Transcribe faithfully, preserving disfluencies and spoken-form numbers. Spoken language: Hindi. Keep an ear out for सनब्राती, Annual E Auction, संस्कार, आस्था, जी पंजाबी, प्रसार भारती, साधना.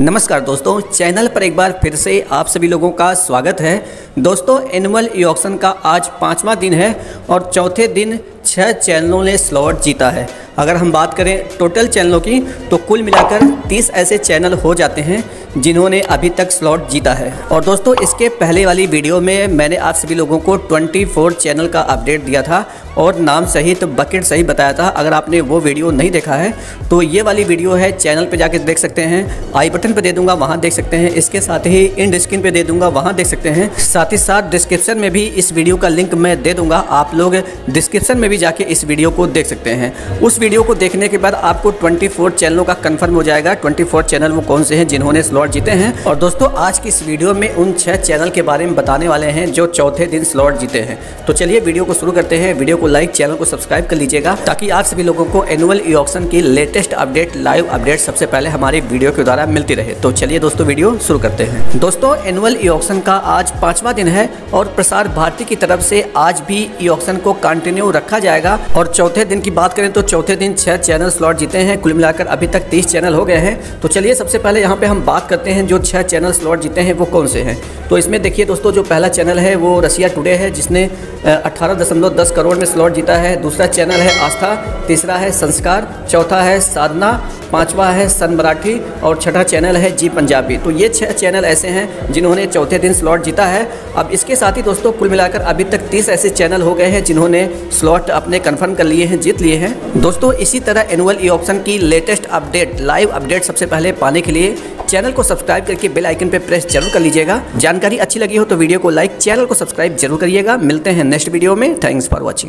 नमस्कार दोस्तों, चैनल पर एक बार फिर से आप सभी लोगों का स्वागत है। दोस्तों, एनुअल ऑक्शन का आज पाँचवा दिन है और चौथे दिन छह चैनलों ने स्लॉट जीता है। अगर हम बात करें टोटल चैनलों की तो कुल मिलाकर तीस ऐसे चैनल हो जाते हैं जिन्होंने अभी तक स्लॉट जीता है। और दोस्तों, इसके पहले वाली वीडियो में मैंने आप सभी लोगों को चौबीस चैनल का अपडेट दिया था और नाम सहित तो बकेट सही बताया था। अगर आपने वो वीडियो नहीं देखा है तो ये वाली वीडियो है, चैनल पर जाकर देख सकते हैं। आई बटन पर दे दूंगा, वहाँ देख सकते हैं। इसके साथ ही इन स्क्रीन पर दे दूंगा, वहाँ देख सकते हैं। साथ ही साथ डिस्क्रिप्शन में भी इस वीडियो का लिंक मैं दे दूँगा, आप लोग डिस्क्रिप्शन में भी जाके इस वीडियो को देख सकते हैं। उस वीडियो को देखने के बाद आपको चौबीस चैनलों का कंफर्म हो जाएगा। चौबीस चैनल वो कौन से हैं जिन्होंने स्लॉट जीते हैं। और दोस्तों, आज की इस वीडियो में उन छह चैनल के बारे में बताने वाले हैं जो चौथे दिन स्लॉट जीते हैं। तो चलिए वीडियो को शुरू करते हैं। वीडियो को लाइक, चैनल को सब्सक्राइब कर लीजिएगा ताकि आप सभी लोगों को एनुअल ऑक्शन की लेटेस्ट अपडेट, लाइव अपडेट सबसे पहले हमारे वीडियो के द्वारा मिलती रहे। तो चलिए दोस्तों, वीडियो शुरू करते हैं। दोस्तों, एनुअल ऑक्शन का आज पांचवा दिन है और प्रसार भारती की तरफ से आज भी ऑक्शन को कंटिन्यू रखा जाएगा। और चौथे दिन की बात करें तो चौथे दिन छह चैनल स्लॉट जीते हैं। कुल मिलाकर अभी तक तीस चैनल हो गए हैं। तो चलिए सबसे पहले यहाँ पे हम बात करते हैं जो छह चैनल स्लॉट जीते हैं वो कौन से हैं। तो इसमें देखिए दोस्तों, जो पहला चैनल है वो रसिया टुडे है जिसने अठारह दशमलव दस करोड़ में स्लॉट जीता है। दूसरा चैनल है आस्था, तीसरा है संस्कार, चौथा है साधना, पाँचवा है सनब्राती और छठा चैनल है जी पंजाबी। तो ये छह चैनल ऐसे हैं जिन्होंने चौथे दिन स्लॉट जीता है। अब इसके साथ ही दोस्तों, कुल मिलाकर अभी तक तीस ऐसे चैनल हो गए हैं जिन्होंने स्लॉट अपने कन्फर्म कर लिए हैं, जीत लिए हैं। दोस्तों, इसी तरह एनुअल ऑक्शन की लेटेस्ट अपडेट, लाइव अपडेट सबसे पहले पाने के लिए चैनल को सब्सक्राइब करके बेल आइकन पर प्रेस जरूर कर लीजिएगा। जानकारी अच्छी लगी हो तो वीडियो को लाइक, चैनल को सब्सक्राइब जरूर करिएगा। मिलते हैं नेक्स्ट वीडियो में। Thanks for watching.